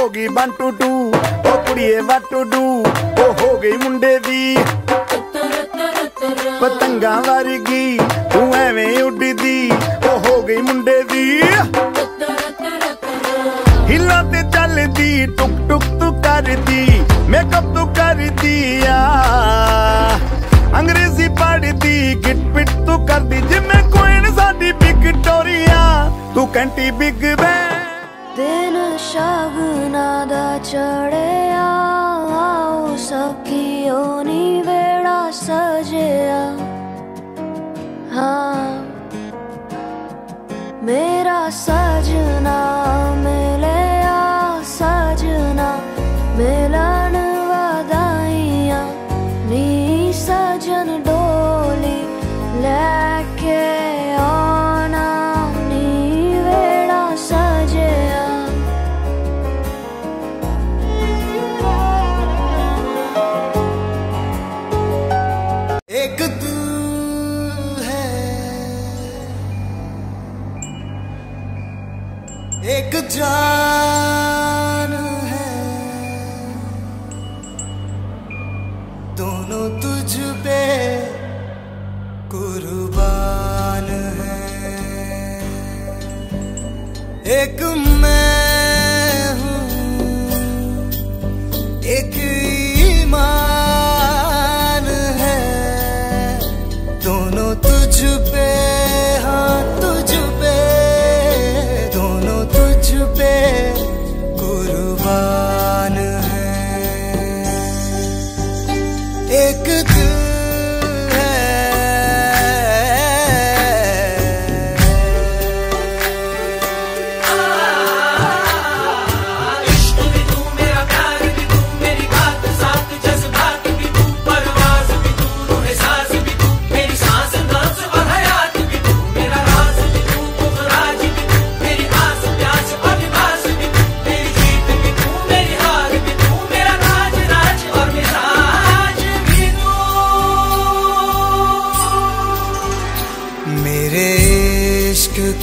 हो गई one two two, ओ कुड़िए वन टू टू, ओ हो गई मुंडे दी पतंगा वर्गी, तू एवें उड़ी दी, ओ हो गई मुंडे दी। हिला ते चल दी, टुक टुक तू कर दी, मेकअप तू कर दिया, अंग्रेजी पढ़ दी, गिट पिट तू कर दी, जिम्मे कोइन साडी विक्टोरिया, तू कैंटी बिग बैंग। दिन शगना दा चढ़िया, आओ सखियो नी वेड़ा सजया, हाँ मेरा सजना मिलया, सजना मिलन वादाइया नी, सजन डोली लैके आना नी वेड़ा सजया। एक तू है, एक जान है, दोनों तुझ पे कुर्बान है। एक मैं हूँ, एक ईमान है, दोनों तुझ पे, हाँ तुझ पे, दोनों तुझ पे कुर्बान है। एक दिल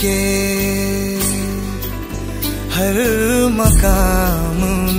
के हर मकाम